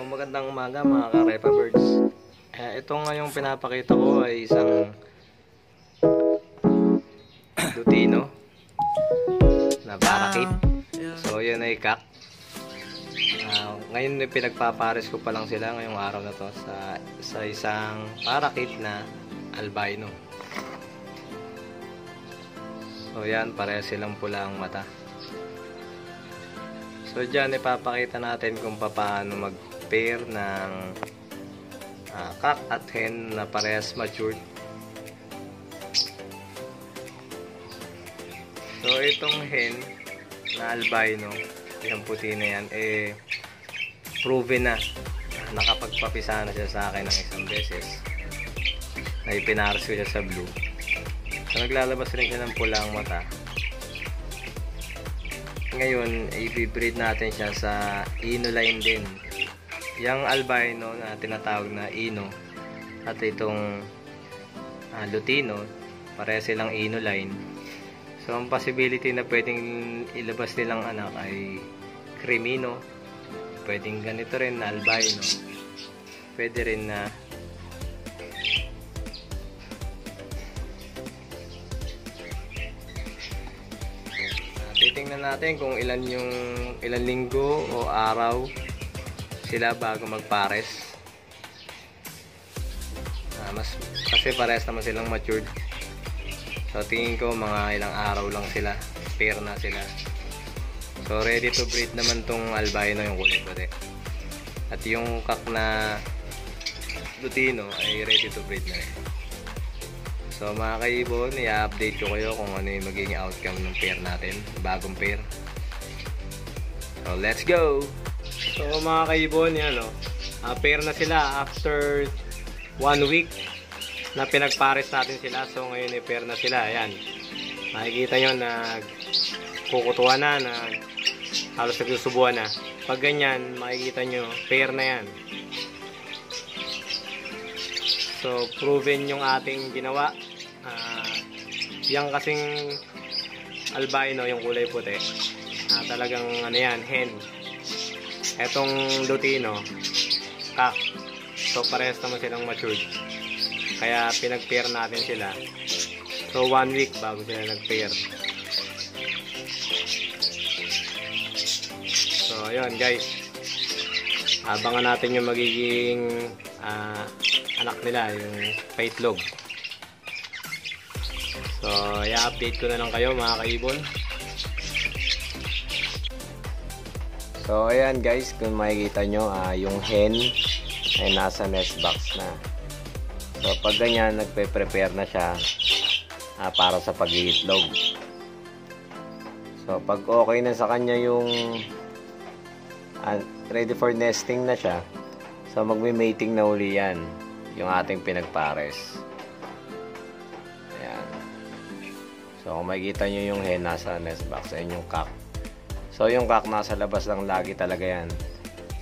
So, magandang umaga mga ka-Repa Birds. Ito ngayong pinapakita ko ay isang dutino na parakeet. So, yan ay cock. Ngayon pinagpapares ko pa lang sila ngayong araw na to sa isang parakeet na albino. So, yan, pareha silang pula ang mata. So, dyan ipapakita natin kung paano mag-pair ng cock at hen na parehas matured. So, itong hen na albino, yung puti na yan, eh, proven na. Nakapagpapisa na siya sa akin ng isang beses. Na ipinaras ko siya sa blue. So, naglalabas rin siya ng pulang mata. Ngayon, i-breed natin siya sa Ino line din. Yang albino na tinatawag na Ino at itong Lutino, pareha silang Ino line. So, ang possibility na pwedeng ilabas nilang anak ay Cremino. Pwedeng ganito rin na albino. Pwede rin na tingnan natin kung ilan linggo o araw sila bago magpares. Kasi pares naman silang matured. So tingin ko mga ilang araw lang sila. Pair na sila. So ready to breed naman tong albino, yung kulay puti. At yung cock na Lutino ay ready to breed na rin. So mga kaibon, i-update ko kayo kung ano yung magiging outcome ng pair natin, bagong pair. So let's go! So mga kaibon, yan o. Pair na sila after 1 week na pinagpares natin sila. So ngayon i-pair na sila, ayan. Makikita nyo nagkukutuan na, halos nagsusubuan na. Pag ganyan, makikita nyo, pair na yan. So proven yung ating ginawa. Yang kasing albino, yung kulay puti, talagang ano yan, hen. Etong Lutino, cock. So parehas naman silang matured, kaya pinag-pair natin sila. So 1 week bago sila nag-pair. So ayun guys, abangan natin yung magiging anak nila, yung paitlog. So, i-update ko na lang kayo mga kaibon. So, ayan guys, kung makikita nyo, yung hen ay nasa nest box na. So, pag ganyan, nagpe-prepare na siya para sa pag-iitlog. So, pag okay na sa kanya yung ready for nesting na siya, so, magme-mating na uli yan, yung ating pinagpares. Ayan. So, kung makikita nyo yung hen nasa nest box, ayan yung cock. So, yung cock nasa labas lang lagi talaga yan.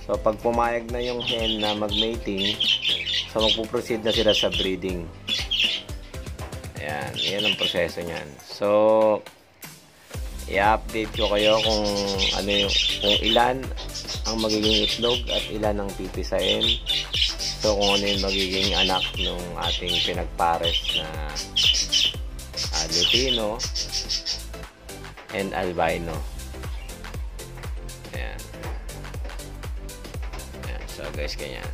So, pag pumayag na yung hen na magmating, so, magpuproceed na sila sa breeding. Ayan. Yan ang proseso nyan. So, i-update ko kayo kung ano yung, kung ilan ang magiging itlog at ilan ang pipisain. So kung ano yung magiging anak ng ating pinagpares na Lutino and albino. Ayan. Ayan. So guys, ganyan.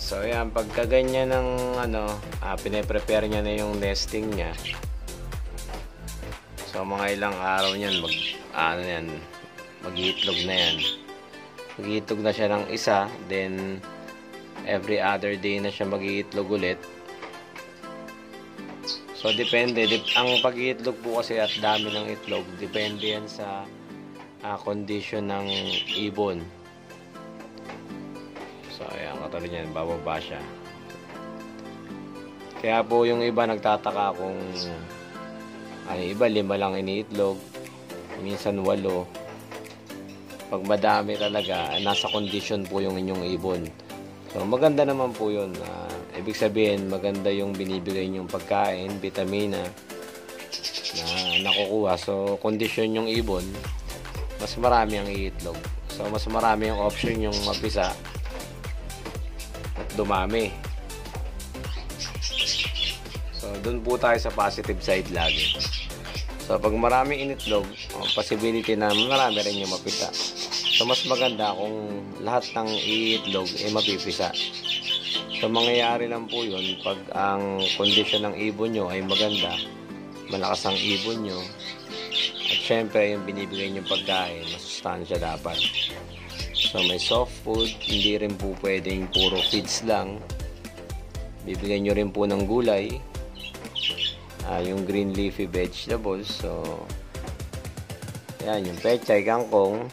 So ayan, pagka ganyan ng ano, pinaprepare niya na yung nesting niya. So mga ilang araw niyan mag-iitlog na yan. Mag-iitlog na siya ng isa, then every other day na siya mag-iitlog ulit. So depende, ang pag-iitlog po kasi at dami ng itlog, depende yan sa condition ng ibon. So ayan, katulad yan, bababa siya. Kaya po yung iba nagtataka kung iba 5 lang iniitlog, minsan 8. Pag madami talaga, nasa condition po yung inyong ibon. So maganda naman po yun. Ibig sabihin, maganda yung binibigay niyong pagkain, vitamina na nakukuha. So condition yung ibon, mas marami ang iitlog. So mas marami yung option yung mapisa at dumami. So dun po tayo sa positive side lagi. So pag marami initlog, possibility na marami rin yung mapisa. So mas maganda kung lahat ng iitlog ay mapipisa. So mangyayari lang po yun pag ang kondisyon ng ibon nyo ay maganda, malakas ang ibon nyo, at syempre yung binibigay nyo pagkain, masustansya dapat. So may soft food, hindi rin po pwedeng puro feeds lang. Bibigay nyo rin po ng gulay, yung green leafy vegetables. So yan, yung pechay, kangkong,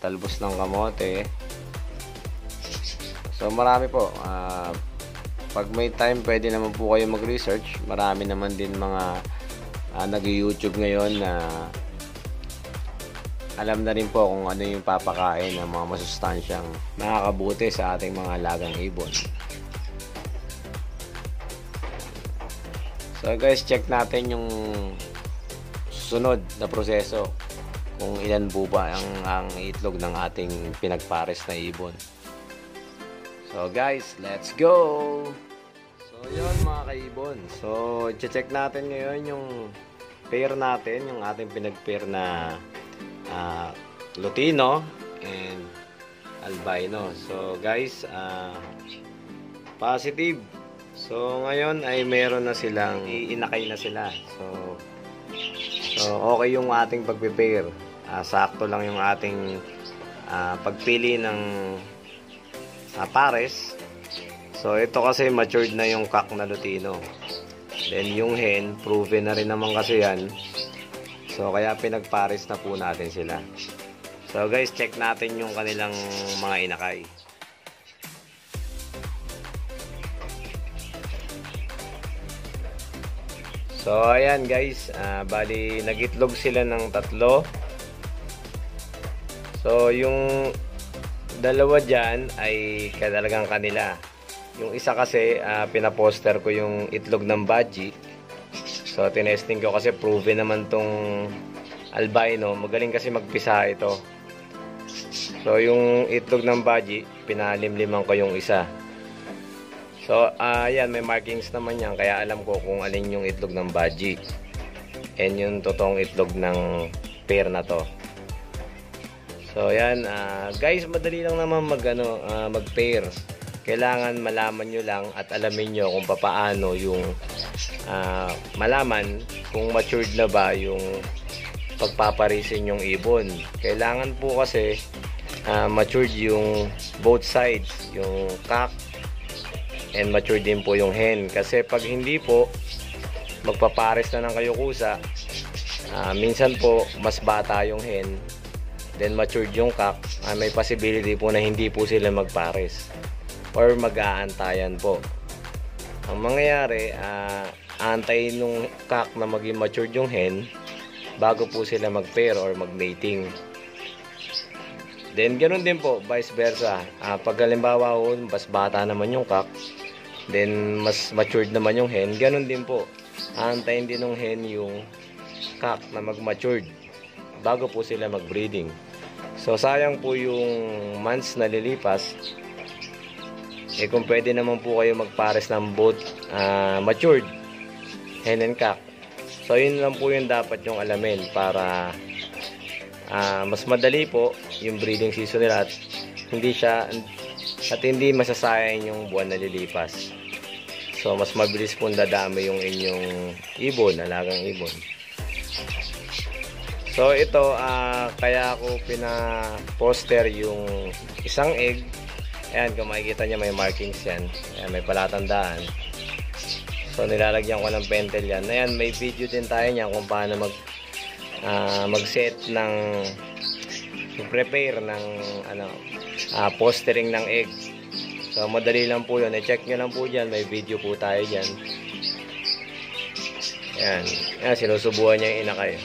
talbos ng kamote. So marami po. Pag may time, pwede naman po kayo mag-research. Marami naman din mga nag-YouTube ngayon na alam na rin po kung ano yung papakain ng mga masustansyang makakabuti sa ating mga alagang ibon. So guys, check natin yung susunod na proseso kung ilan po ba ang itlog ng ating pinagpares na ibon. So guys, let's go! So yun mga kaibon. So check natin ngayon yung pair natin, yung ating pinag-pair na Lutino and Albino. So guys, positive. So ngayon ay meron na silang, inakay na sila. So okay yung ating pag-pair. Sakto lang yung ating pagpili ng pares. So ito kasi matured na yung cock na Lutino, then yung hen proven na rin naman kasi yan. So kaya pinagpares na po natin sila. So guys, check natin yung kanilang mga inakay. So ayan guys, bali nagitlog sila ng tatlo. So yung dalawa dyan ay kadalagang kanila. Yung isa kasi pinaposter ko yung itlog ng budgie. So tinesting ko kasi proven naman tong albino, magaling kasi magpisa ito. So yung itlog ng budgie, pinalimliman ko yung isa. So ayan, may markings naman yan, kaya alam ko kung alin yung itlog ng budgie and yung totoong itlog ng pair na to. So yan, guys, madali lang naman mag-pair. Kailangan malaman nyo lang at alamin nyo kung papaano yung malaman kung matured na ba yung pagpaparisin yung ibon. Kailangan po kasi matured yung both sides, yung cock and matured din po yung hen. Kasi pag hindi po, magpapares na ng kayo kusa, minsan po mas bata yung hen, then matured yung cock, may possibility po na hindi po sila magpares or mag-aantayan po. Ang mangyayari, aantayin yung cock na maging matured yung hen bago po sila mag-pair or mag-mating. Then ganoon din po, vice versa. Pag halimbawa po, mas bata naman yung cock, then mas matured naman yung hen, ganoon din po. Aantayin din ng hen yung cock na mag-matured bago po sila mag-breeding. So sayang po yung months na lilipas. Eh kung pwede naman po kayo magpares ng both matured hen and cock. So yun lang po yung dapat yung alamin para mas madali po yung breeding season nila at hindi masasayang yung buwan na lilipas. So mas mabilis po dadami yung inyong ibon, alagang ibon. So ito, kaya ako pina-poster yung isang egg. Ayan, kung makikita nyo may markings yan. Ayan, may palatandaan. So nilalagyan ko ng pentel yan. Ayan, may video din tayo niya kung paano mag-set ng prepare ng postering ng egg. So madali lang po yun. I-check nyo lang po dyan. May video po tayo dyan. Ayan, ayan sinusubuhan niya yung inakay.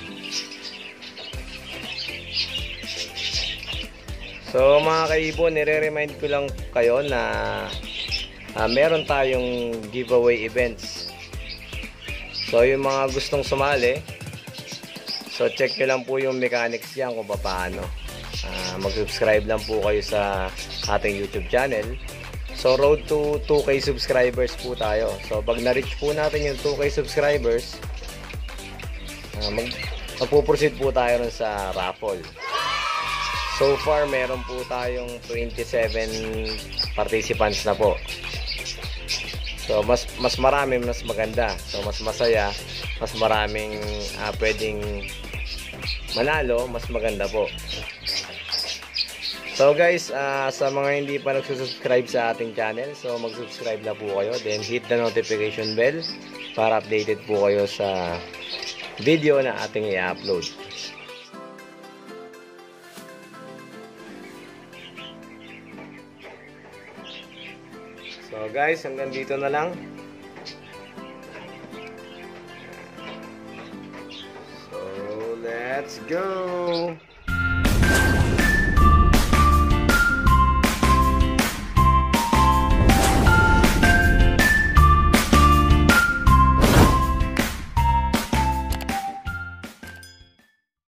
So mga kaibon, nire-remind ko lang kayo na meron tayong giveaway events. So yung mga gustong sumali, so check nyo lang po yung mechanics yan kung paano. mag-subscribe lang po kayo sa ating YouTube channel. So road to 2K subscribers po tayo. So pag na-reach po natin yung 2K subscribers, magpo-proceed po tayo rin sa raffle. So far meron po tayong 27 participants na po. So mas marami, mas maganda. So mas masaya, mas maraming pwedeng manalo, mas maganda po. So guys, sa mga hindi pa nagsusubscribe sa ating channel, so mag-subscribe na po kayo. Then hit the notification bell para updated po kayo sa video na ating i-upload. So guys, hanggang dito na lang. So let's go!